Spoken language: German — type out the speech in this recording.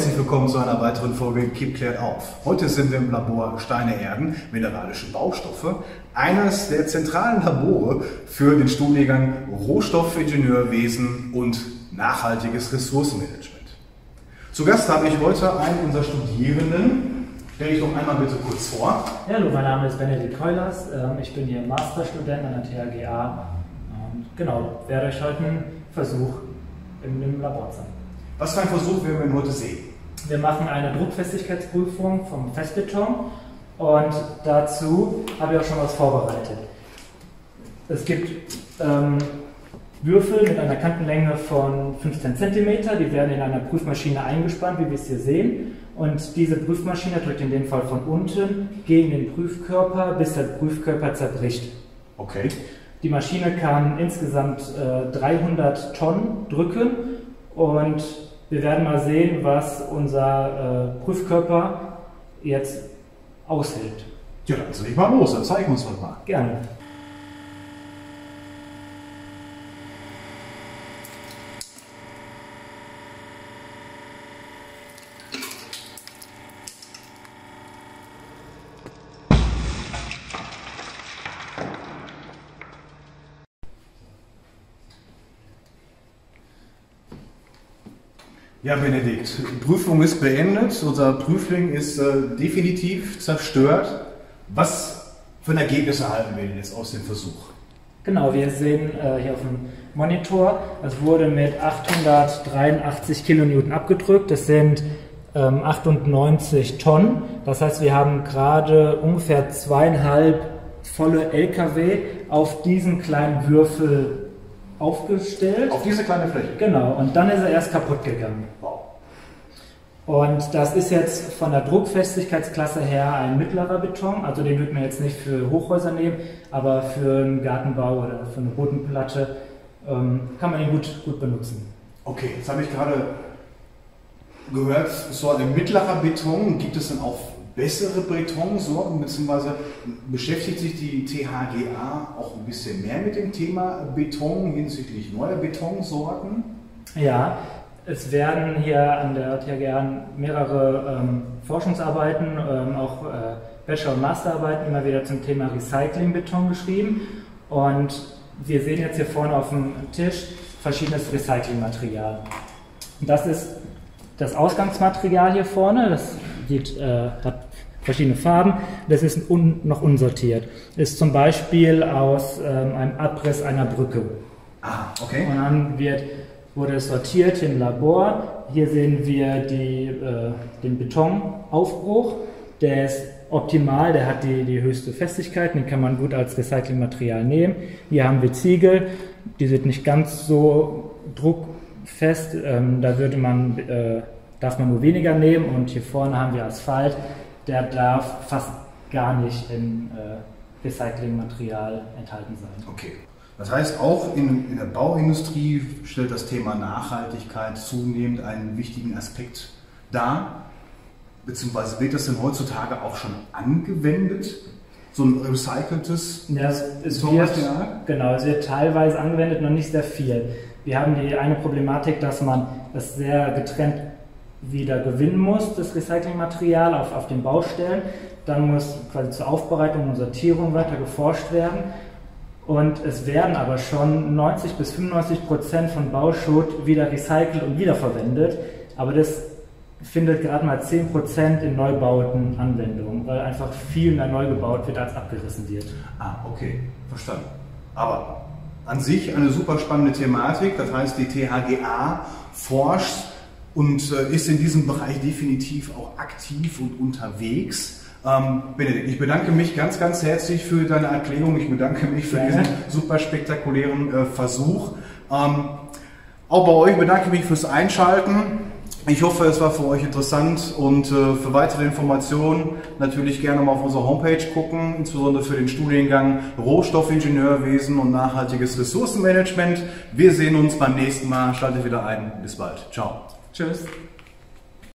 herzlich willkommen zu einer weiteren Folge Kipp klärt auf. Heute sind wir im Labor Steine, Erden, mineralische Baustoffe, eines der zentralen Labore für den Studiengang Rohstoffingenieurwesen und nachhaltiges Ressourcenmanagement. Zu Gast habe ich heute einen unserer Studierenden. Stell dich doch einmal bitte kurz vor. Ja, hallo, mein Name ist Benedikt Keulers. Ich bin hier Masterstudent an der THGA. Genau, werde euch heute einen Versuch im Labor zeigen. Was für ein Versuch werden wir denn heute sehen? Wir machen eine Druckfestigkeitsprüfung vom Festbeton und dazu habe ich auch schon was vorbereitet. Es gibt Würfel mit einer Kantenlänge von 15 cm, die werden in einer Prüfmaschine eingespannt, wie wir es hier sehen. Und diese Prüfmaschine drückt in dem Fall von unten gegen den Prüfkörper, bis der Prüfkörper zerbricht. Okay. Die Maschine kann insgesamt 300 Tonnen drücken und wir werden mal sehen, was unser Prüfkörper jetzt aushält. Ja, dann leg mal los, dann zeig uns das mal. Gerne. Ja, Benedikt, die Prüfung ist beendet, unser Prüfling ist definitiv zerstört. Was für ein Ergebnis erhalten wir denn jetzt aus dem Versuch? Genau, wir sehen hier auf dem Monitor, es wurde mit 883 kN abgedrückt, das sind 98 Tonnen. Das heißt, wir haben gerade ungefähr 2,5 volle LKW auf diesen kleinen Würfel aufgestellt. Auf diese kleine Fläche? Genau, und dann ist er erst kaputt gegangen. Wow. Und das ist jetzt von der Druckfestigkeitsklasse her ein mittlerer Beton, also den wird man jetzt nicht für Hochhäuser nehmen, aber für einen Gartenbau oder für eine Bodenplatte kann man ihn gut benutzen. Okay, jetzt habe ich gerade gehört, so ein mittlerer Beton, gibt es dann auch bessere Betonsorten, beziehungsweise beschäftigt sich die THGA auch ein bisschen mehr mit dem Thema Beton hinsichtlich neuer Betonsorten? Ja, es werden hier an der THGA mehrere Forschungsarbeiten, auch Bachelor- und Masterarbeiten immer wieder zum Thema Recyclingbeton geschrieben. Und wir sehen jetzt hier vorne auf dem Tisch verschiedenes Recyclingmaterial. Das ist das Ausgangsmaterial hier vorne, das hat verschiedene Farben, das ist noch unsortiert. Ist zum Beispiel aus einem Abriss einer Brücke. Ah, okay. Und dann wurde es sortiert im Labor. Hier sehen wir den Betonaufbruch. Der ist optimal, der hat die höchste Festigkeit, den kann man gut als Recyclingmaterial nehmen. Hier haben wir Ziegel, die sind nicht ganz so druckfest, da würde man darf man nur weniger nehmen, und hier vorne haben wir Asphalt, der darf fast gar nicht in Recyclingmaterial enthalten sein. Okay, das heißt auch in der Bauindustrie stellt das Thema Nachhaltigkeit zunehmend einen wichtigen Aspekt dar, beziehungsweise wird das denn heutzutage auch schon angewendet? So ein recyceltes Betonmaterial? Genau, es wird teilweise angewendet, noch nicht sehr viel. Wir haben die eine Problematik, dass man das sehr getrennt wieder gewinnen muss, das Recyclingmaterial auf den Baustellen. Dann muss quasi zur Aufbereitung und Sortierung weiter geforscht werden. Und es werden aber schon 90 bis 95% von Bauschutt wieder recycelt und wiederverwendet. Aber das findet gerade mal 10% in Neubauten Anwendung, weil einfach viel mehr neu gebaut wird, als abgerissen wird. Ah, okay, verstanden. Aber an sich eine super spannende Thematik. Das heißt, die THGA forscht und ist in diesem Bereich definitiv auch aktiv und unterwegs. Benedikt, ich bedanke mich ganz, ganz herzlich für deine Erklärung. Ich bedanke mich für diesen super spektakulären Versuch. Auch bei euch bedanke ich mich fürs Einschalten. Ich hoffe, es war für euch interessant, und für weitere Informationen natürlich gerne mal auf unsere Homepage gucken, insbesondere für den Studiengang Rohstoffingenieurwesen und nachhaltiges Ressourcenmanagement. Wir sehen uns beim nächsten Mal. Schaltet wieder ein. Bis bald. Ciao. Tschüss.